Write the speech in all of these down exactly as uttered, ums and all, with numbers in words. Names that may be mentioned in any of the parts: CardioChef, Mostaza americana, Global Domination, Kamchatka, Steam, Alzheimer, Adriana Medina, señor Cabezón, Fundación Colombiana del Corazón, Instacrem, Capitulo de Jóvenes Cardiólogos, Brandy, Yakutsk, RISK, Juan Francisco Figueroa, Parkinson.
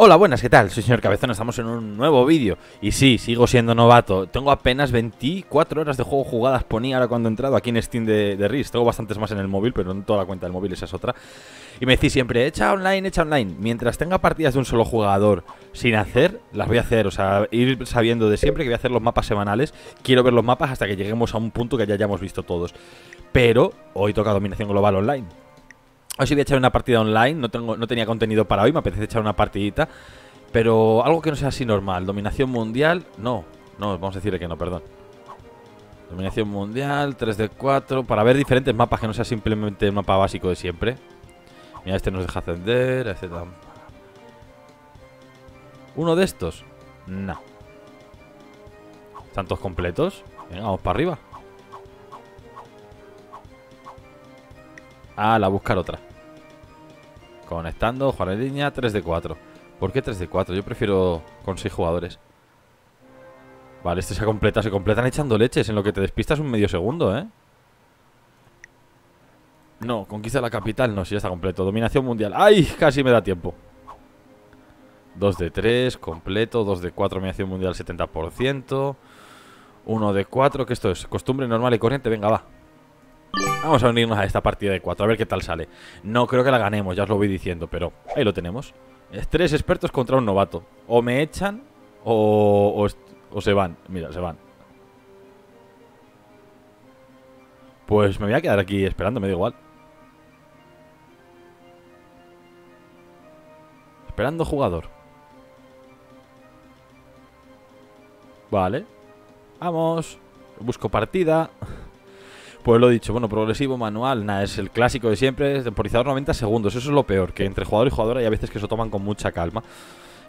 Hola, buenas, ¿qué tal? Soy señor Cabezón, estamos en un nuevo vídeo. Y sí, sigo siendo novato. Tengo apenas veinticuatro horas de juego jugadas, ponía ahora cuando he entrado aquí en Steam de, de R I S K. Tengo bastantes más en el móvil, pero no toda la cuenta del móvil, esa es otra. Y me decís siempre, echa online, echa online. Mientras tenga partidas de un solo jugador sin hacer, las voy a hacer. O sea, ir sabiendo de siempre que voy a hacer los mapas semanales. Quiero ver los mapas hasta que lleguemos a un punto que ya hayamos visto todos. Pero hoy toca dominación global online. Hoy sí voy a echar una partida online, no, tengo, no tenía contenido para hoy, me apetece echar una partidita. Pero algo que no sea así normal, dominación mundial, no, no, vamos a decirle que no, perdón. Dominación mundial, tres de cuatro, para ver diferentes mapas que no sea simplemente el mapa básico de siempre. Mira, este nos deja ascender, etcétera. ¿Uno de estos? No. ¿Están todos completos? Venga, vamos para arriba. Ah, la buscar otra. Conectando, Juan en línea, tres de cuatro. ¿Por qué tres de cuatro? Yo prefiero con seis jugadores. Vale, este se completa, se completan echando leches. En lo que te despistas un medio segundo, ¿eh? No, conquista la capital, no, si ya está completo. Dominación mundial, ¡ay! Casi me da tiempo. Dos de tres, completo. Dos de cuatro, dominación mundial, setenta por ciento. Uno de cuatro, que esto es costumbre normal y corriente. Venga, va. Vamos a unirnos a esta partida de cuatro, a ver qué tal sale. No creo que la ganemos, ya os lo voy diciendo, pero ahí lo tenemos. Es tres expertos contra un novato. O me echan o, o, o se van. Mira, se van. Pues me voy a quedar aquí esperando, me da igual. Esperando jugador. Vale. Vamos. Busco partida. Pues lo dicho, bueno, progresivo, manual, nada, es el clásico de siempre, es temporizador noventa segundos, eso es lo peor, que entre jugador y jugador hay a veces que se lo toman con mucha calma.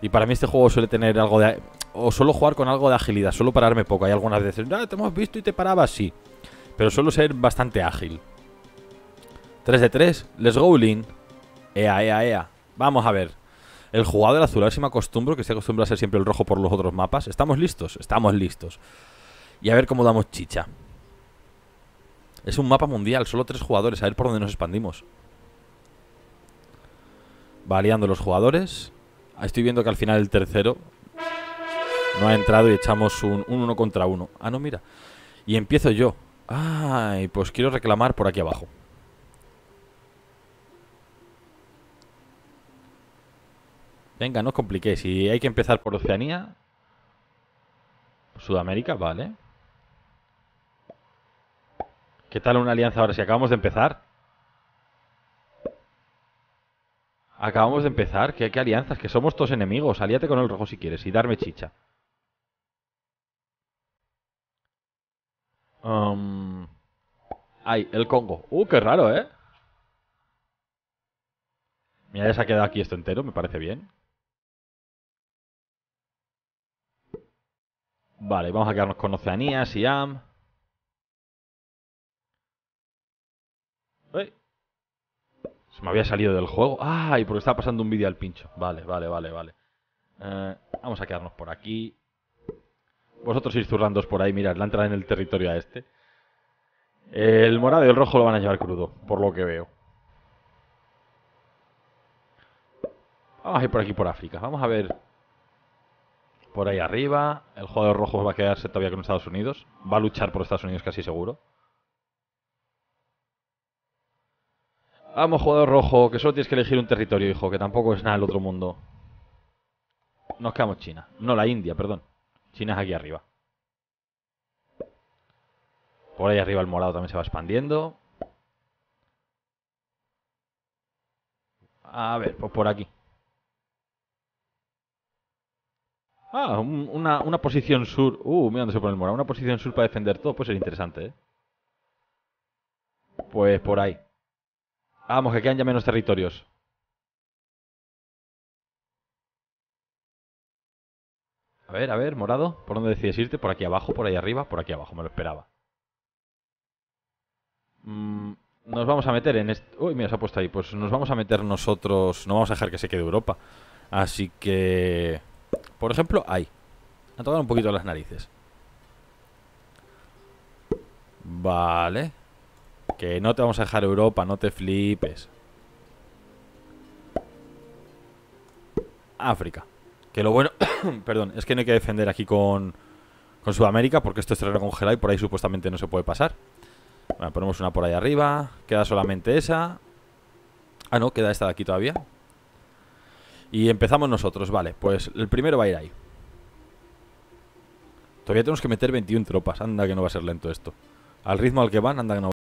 Y para mí este juego suele tener algo de... o suelo jugar con algo de agilidad, suelo pararme poco, hay algunas veces, ah, te hemos visto y te parabas, sí, pero suelo ser bastante ágil. tres de tres, let's go, Lin. Ea, ea, ea, vamos a ver. El jugador azul, a ver si me acostumbro, que se acostumbra a ser siempre el rojo por los otros mapas. ¿Estamos listos? Estamos listos. Y a ver cómo damos chicha. Es un mapa mundial, solo tres jugadores. A ver por dónde nos expandimos. Variando los jugadores. Estoy viendo que al final el tercero no ha entrado y echamos un, un uno contra uno. Ah, no, mira. Y empiezo yo. Ay, pues quiero reclamar por aquí abajo. Venga, no os compliquéis. Si hay que empezar por Oceanía, Sudamérica, vale. ¿Qué tal una alianza ahora si acabamos de empezar? Acabamos de empezar. ¿Qué, qué alianzas? Que somos todos enemigos. Alíate con el rojo si quieres y darme chicha. Um... Ay, el Congo. Uh, qué raro, ¿eh? Mira, ya se ha quedado aquí esto entero. Me parece bien. Vale, vamos a quedarnos con Oceanía, Siam... Uy. Se me había salido del juego. Ay, porque estaba pasando un vídeo al pincho. Vale, vale, vale, vale. Eh, vamos a quedarnos por aquí. Vosotros ir zurrándos por ahí. Mirad, la entrada en el territorio a este. El morado y el rojo lo van a llevar crudo, por lo que veo. Vamos a ir por aquí, por África. Vamos a ver. Por ahí arriba. El jugador rojo va a quedarse todavía con Estados Unidos. Va a luchar por Estados Unidos casi seguro. Vamos, jugador rojo, que solo tienes que elegir un territorio, hijo, que tampoco es nada el otro mundo. Nos quedamos China. No, la India, perdón. China es aquí arriba. Por ahí arriba el morado también se va expandiendo. A ver, pues por aquí. Ah, un, una, una posición sur. Uh, mira dónde se pone el morado. Una posición sur para defender todo puede ser interesante, ¿eh? Pues por ahí. Vamos, que quedan ya menos territorios. A ver, a ver, morado. ¿Por dónde decides irte? ¿Por aquí abajo? ¿Por ahí arriba? Por aquí abajo, me lo esperaba. Mm, nos vamos a meter en este... Uy, mira, se ha puesto ahí. Pues nos vamos a meter nosotros... No vamos a dejar que se quede Europa. Así que... Por ejemplo, ahí. A tocar un poquito las narices. Vale... Que no te vamos a dejar Europa, no te flipes. África. Que lo bueno, perdón, es que no hay que defender aquí con, con Sudamérica, porque esto es terreno congelado y por ahí supuestamente no se puede pasar. Bueno, ponemos una por ahí arriba. Queda solamente esa. Ah, no, queda esta de aquí todavía. Y empezamos nosotros, vale. Pues el primero va a ir ahí. Todavía tenemos que meter veintiuna tropas. Anda que no va a ser lento esto. Al ritmo al que van, anda que no va a ser lento.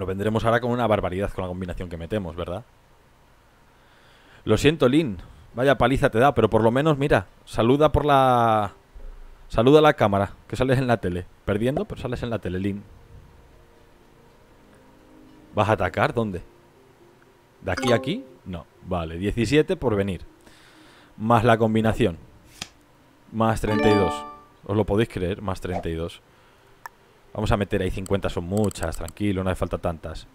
Bueno, vendremos ahora con una barbaridad con la combinación que metemos, ¿verdad? Lo siento, Lin. Vaya paliza te da, pero por lo menos, mira, saluda por la... Saluda a la cámara, que sales en la tele. Perdiendo, pero sales en la tele, Lin. ¿Vas a atacar? ¿Dónde? ¿De aquí a aquí? No. Vale, diecisiete por venir. Más la combinación. Más treinta y dos. ¿Os lo podéis creer? Más treinta y dos. Vamos a meter ahí cincuenta, son muchas, tranquilo, no hace falta tantas.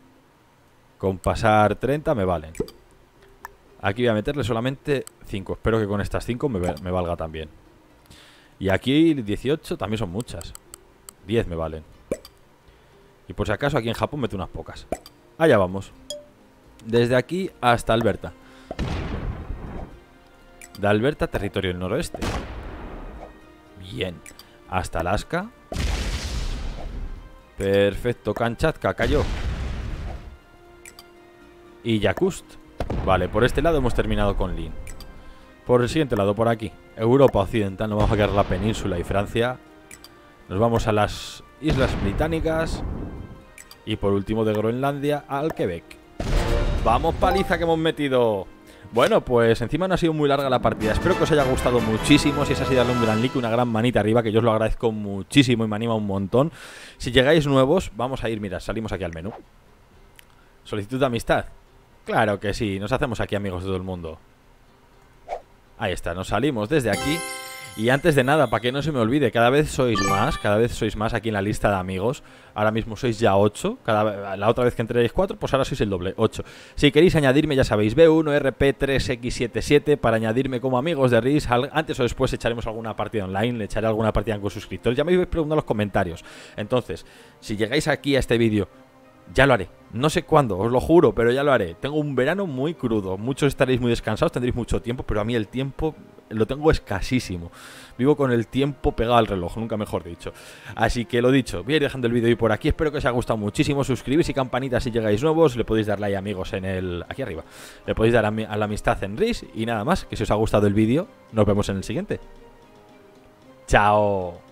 Con pasar treinta me valen. Aquí voy a meterle solamente cinco. Espero que con estas cinco me, me valga también. Y aquí dieciocho también son muchas. diez me valen. Y por si acaso aquí en Japón meto unas pocas. Allá vamos. Desde aquí hasta Alberta. De Alberta, territorio del noroeste. Bien. Hasta Alaska. Perfecto. Kamchatka cayó. Y Yakutsk. Vale, por este lado hemos terminado con Lin. Por el siguiente lado, por aquí, Europa Occidental, nos vamos a quedar la península y Francia. Nos vamos a las Islas Británicas. Y por último, de Groenlandia al Quebec. ¡Vamos, paliza que hemos metido! Bueno, pues encima no ha sido muy larga la partida. Espero que os haya gustado muchísimo. Si es así, darle un gran like, una gran manita arriba, que yo os lo agradezco muchísimo y me anima un montón. Si llegáis nuevos, vamos a ir, mirad, salimos aquí al menú. Solicitud de amistad. Claro que sí, nos hacemos aquí amigos de todo el mundo. Ahí está, nos salimos desde aquí. Y antes de nada, para que no se me olvide, cada vez sois más, cada vez sois más aquí en la lista de amigos. Ahora mismo sois ya ocho, cada, la otra vez que entréis cuatro, pues ahora sois el doble, ocho. Si queréis añadirme, ya sabéis, B uno R P tres X setenta y siete para añadirme como amigos de RISK. Antes o después echaremos alguna partida online, le echaré alguna partida con suscriptores. Ya me habéis preguntado en los comentarios. Entonces, si llegáis aquí a este vídeo, ya lo haré. No sé cuándo, os lo juro, pero ya lo haré. Tengo un verano muy crudo. Muchos estaréis muy descansados, tendréis mucho tiempo, pero a mí el tiempo lo tengo escasísimo. Vivo con el tiempo pegado al reloj, nunca mejor dicho. Así que lo dicho, voy a ir dejando el vídeo hoy por aquí. Espero que os haya gustado muchísimo. Suscribís y campanita si llegáis nuevos. Le podéis dar like, amigos, en el... aquí arriba. Le podéis dar a, mi... a la amistad en RISK. Y nada más, que si os ha gustado el vídeo, nos vemos en el siguiente. Chao.